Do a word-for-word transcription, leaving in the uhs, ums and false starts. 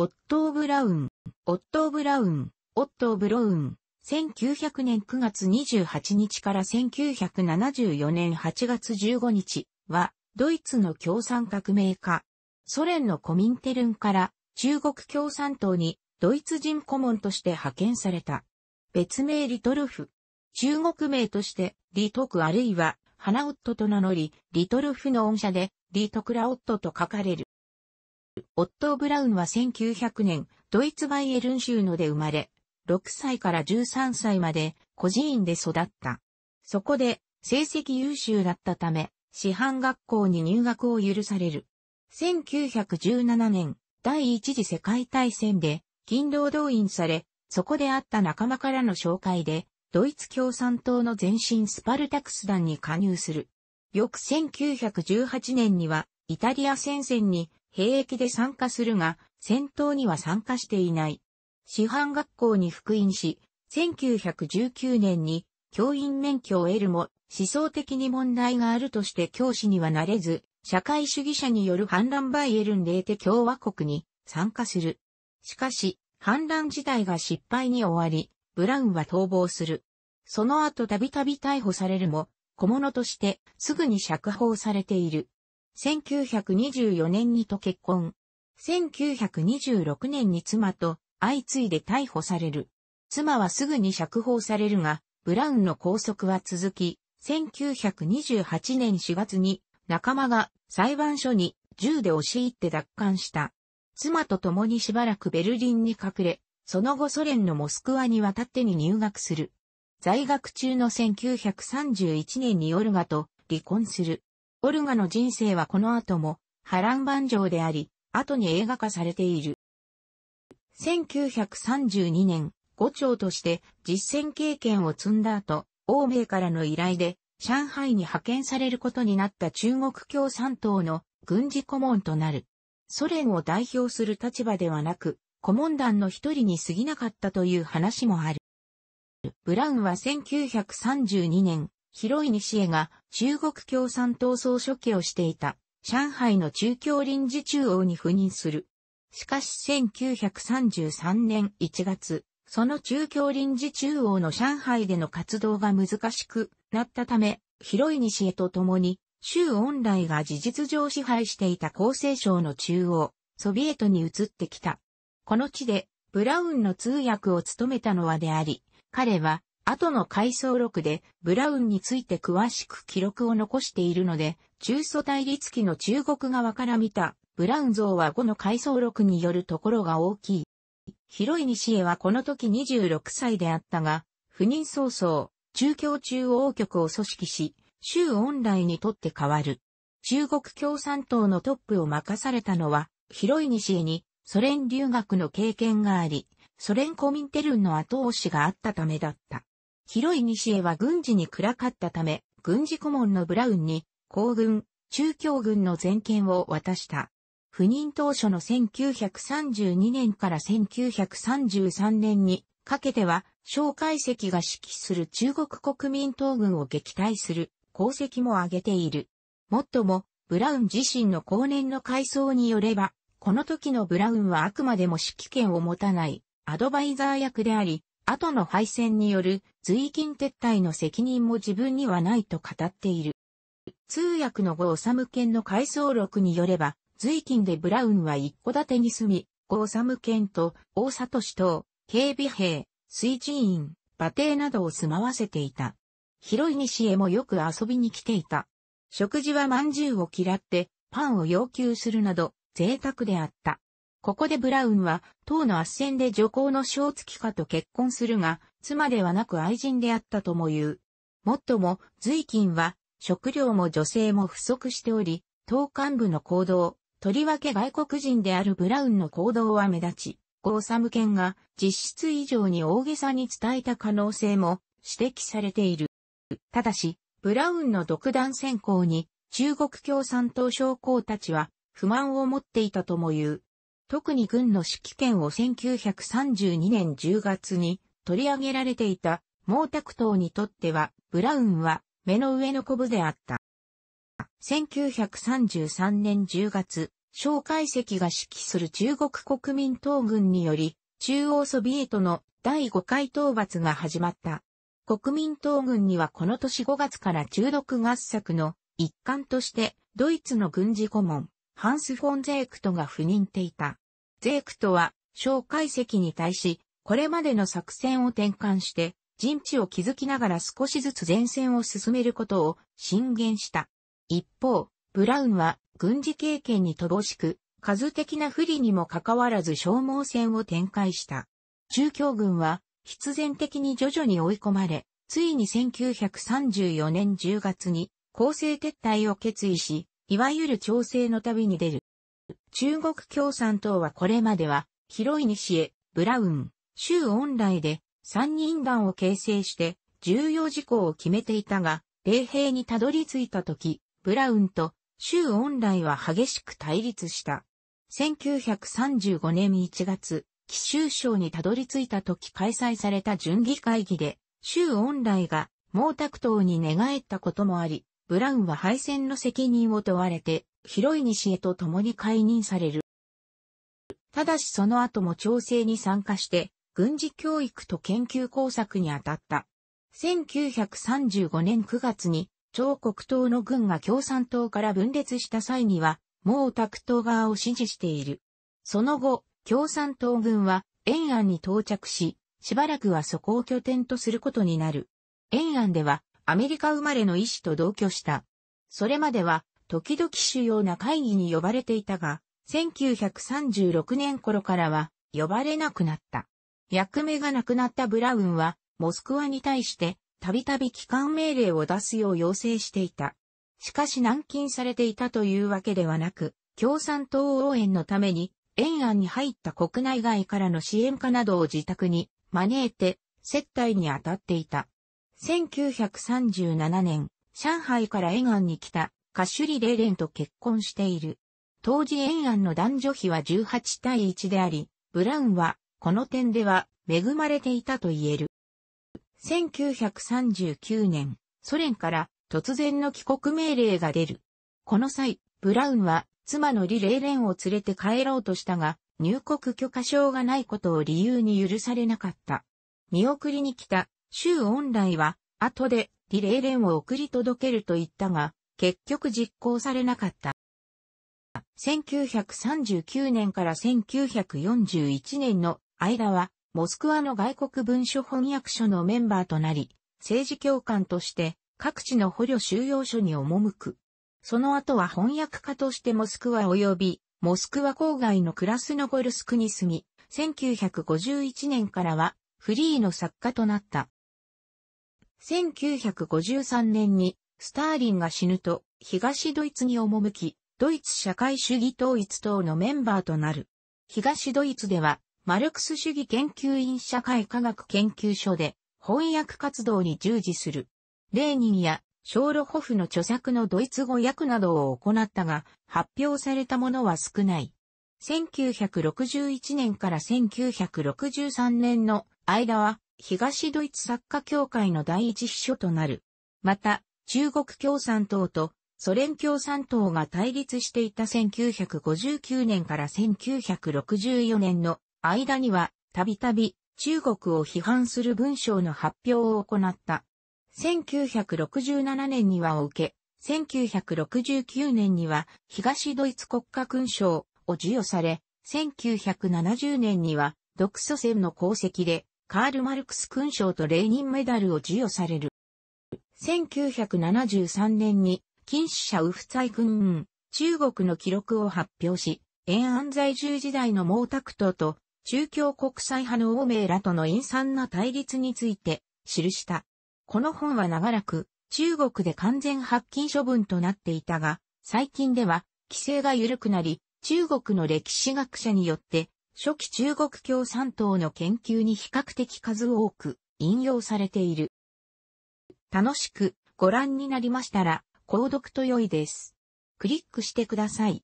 オットー・ブラウン、オットー・ブラウン、オットー・ブロウン、せんきゅうひゃくねんくがつにじゅうはちにちからせんきゅうひゃくななじゅうよねんはちがつじゅうごにちは、ドイツの共産革命家、ソ連のコミンテルンから中国共産党にドイツ人顧問として派遣された。別名リトルフ。中国名として、李徳あるいは、花夫と名乗り、リトルフの恩赦で、李徳ら夫と書かれる。オットー・ブラウンはせんきゅうひゃくねん、ドイツバイエルン州ので生まれ、ろくさいからじゅうさんさいまで孤児院で育った。そこで成績優秀だったため、師範学校に入学を許される。せんきゅうひゃくじゅうななねん、第一次世界大戦で勤労動員され、そこで会った仲間からの紹介で、ドイツ共産党の前身スパルタクス団に加入する。翌せんきゅうひゃくじゅうはちねんには、イタリア戦線に、兵役で参加するが、戦闘には参加していない。師範学校に復員し、せんきゅうひゃくじゅうきゅうねんに教員免許を得るも、思想的に問題があるとして教師にはなれず、社会主義者による反乱バイエルンレーテ共和国に参加する。しかし、反乱自体が失敗に終わり、ブラウンは逃亡する。その後たびたび逮捕されるも、小物としてすぐに釈放されている。せんきゅうひゃくにじゅうよねんにと結婚。せんきゅうひゃくにじゅうろくねんに妻と相次いで逮捕される。妻はすぐに釈放されるが、ブラウンの拘束は続き、せんきゅうひゃくにじゅうはちねんしがつに仲間が裁判所に銃で押し入って奪還した。妻と共にしばらくベルリンに隠れ、その後ソ連のモスクワに渡ってに入学する。在学中のせんきゅうひゃくさんじゅういちねんにオルガと離婚する。オルガの人生はこの後も波乱万丈であり、後に映画化されている。せんきゅうひゃくさんじゅうにねん、伍長として実戦経験を積んだ後、欧米からの依頼で上海に派遣されることになった中国共産党の軍事顧問となる。ソ連を代表する立場ではなく、顧問団の一人に過ぎなかったという話もある。ブラウンはせんきゅうひゃくさんじゅうにねん、広い西江が中国共産党総書記をしていた上海の中共臨時中央に赴任する。しかしせんきゅうひゃくさんじゅうさんねんいちがつ、その中共臨時中央の上海での活動が難しくなったため、広い西江と共に、周恩来が事実上支配していた江西省の中央、ソビエトに移ってきた。この地で、ブラウンの通訳を務めたのはであり、彼は、後の回想録でブラウンについて詳しく記録を残しているので、中ソ対立期の中国側から見たブラウン像は後の回想録によるところが大きい。広い西江はこの時にじゅうろくさいであったが、赴任早々、中共中央局を組織し、周恩来にとって代わる。中国共産党のトップを任されたのは、広い西江にソ連留学の経験があり、ソ連コミンテルンの後押しがあったためだった。広い西江は軍事に暗かったため、軍事顧問のブラウンに、皇軍、中共軍の全権を渡した。赴任当初のせんきゅうひゃくさんじゅうにねんからせんきゅうひゃくさんじゅうさんねんにかけては、介石が指揮する中国国民党軍を撃退する功績も挙げている。もっとも、ブラウン自身の後年の回想によれば、この時のブラウンはあくまでも指揮権を持たない、アドバイザー役であり、後の敗戦による随勤撤退の責任も自分にはないと語っている。通訳の呉治健の回想録によれば、随勤でブラウンは一戸建てに住み、呉治健と大里氏等、警備兵、水治院、馬蹄などを住まわせていた。広い西へもよく遊びに来ていた。食事は饅頭を嫌って、パンを要求するなど、贅沢であった。ここでブラウンは、党の斡旋で女工の正月花と結婚するが、妻ではなく愛人であったとも言う。もっとも、随勤は、食料も女性も不足しており、党幹部の行動、とりわけ外国人であるブラウンの行動は目立ち、呉治健が実質以上に大げさに伝えた可能性も指摘されている。ただし、ブラウンの独断専行に、中国共産党将校たちは、不満を持っていたとも言う。特に軍の指揮権をせんきゅうひゃくさんじゅうにねんじゅうがつに取り上げられていた毛沢東にとっては、ブラウンは目の上のコブであった。せんきゅうひゃくさんじゅうさんねんじゅうがつ、蒋介石が指揮する中国国民党軍により、中央ソビエトのだいごかい討伐が始まった。国民党軍にはこの年ごがつから中毒合作の一環として、ドイツの軍事顧問、ハンス・フォン・ゼークトが赴任していた。ゼークトは、蒋介石に対し、これまでの作戦を転換して、陣地を築きながら少しずつ前線を進めることを進言した。一方、ブラウンは軍事経験に乏しく、数的な不利にもかかわらず消耗戦を展開した。中共軍は必然的に徐々に追い込まれ、ついにせんきゅうひゃくさんじゅうよねんじゅうがつに攻勢撤退を決意し、いわゆる調整の旅に出る。中国共産党はこれまでは、広い西へ、ブラウン、周恩来で、三人団を形成して重要事項を決めていたが、冷兵にたどり着いた時、ブラウンと周恩来は激しく対立した。せんきゅうひゃくさんじゅうごねんいちがつ、貴州省にたどり着いた時開催された準議会議で、周恩来が毛沢東に寝返ったこともあり、ブラウンは敗戦の責任を問われて、広い西へと共に解任される。ただしその後も調整に参加して、軍事教育と研究工作に当たった。せんきゅうひゃくさんじゅうごねんくがつに、張国焘の軍が共産党から分裂した際には、毛沢東側を支持している。その後、共産党軍は延安に到着し、しばらくはそこを拠点とすることになる。延安では、アメリカ生まれの医師と同居した。それまでは、時々主要な会議に呼ばれていたが、せんきゅうひゃくさんじゅうろくねん頃からは、呼ばれなくなった。役目がなくなったブラウンは、モスクワに対して、たびたび帰還命令を出すよう要請していた。しかし軟禁されていたというわけではなく、共産党応援のために、延安に入った国内外からの支援家などを自宅に招いて、接待に当たっていた。せんきゅうひゃくさんじゅうななねん、上海から延安に来た、カシュリ・レーレンと結婚している。当時延安の男女比はじゅうはちたいいちであり、ブラウンは、この点では恵まれていたと言える。せんきゅうひゃくさんじゅうきゅうねん、ソ連から突然の帰国命令が出る。この際、ブラウンは妻のリ・レーレンを連れて帰ろうとしたが、入国許可証がないことを理由に許されなかった。見送りに来た周恩来は、後でリ・レーレンを送り届けると言ったが、結局実行されなかった。せんきゅうひゃくさんじゅうきゅうねんからせんきゅうひゃくよんじゅういちねんの間は、モスクワの外国文書翻訳所のメンバーとなり、政治教官として各地の捕虜収容所に赴く。その後は翻訳家としてモスクワ及び、モスクワ郊外のクラスノゴルスクに住み、せんきゅうひゃくごじゅういちねんからはフリーの作家となった。せんきゅうひゃくごじゅうさんねんにスターリンが死ぬと東ドイツに赴き、ドイツ社会主義統一党のメンバーとなる。東ドイツでは、マルクス主義研究院社会科学研究所で翻訳活動に従事する。レーニンやショーロホフの著作のドイツ語訳などを行ったが発表されたものは少ない。せんきゅうひゃくろくじゅういちねんからせんきゅうひゃくろくじゅうさんねんの間は東ドイツ作家協会の第一秘書となる。また中国共産党とソ連共産党が対立していたせんきゅうひゃくごじゅうきゅうねんからせんきゅうひゃくろくじゅうよねんの間には、たびたび、中国を批判する文章の発表を行った。せんきゅうひゃくろくじゅうななねんにはを受け、せんきゅうひゃくろくじゅうきゅうねんには、東ドイツ国家勲章を授与され、せんきゅうひゃくななじゅうねんには、独ソ戦の功績で、カール・マルクス勲章とレーニンメダルを授与される。せんきゅうひゃくななじゅうさんねんに、金氏社右不在君、中国の記録を発表し、延安在住時代の毛沢東と、中共国際派の王明らとの陰惨な対立について記した。この本は長らく中国で完全発禁処分となっていたが、最近では規制が緩くなり、中国の歴史学者によって初期中国共産党の研究に比較的数多く引用されている。楽しくご覧になりましたら、購読と良いです。クリックしてください。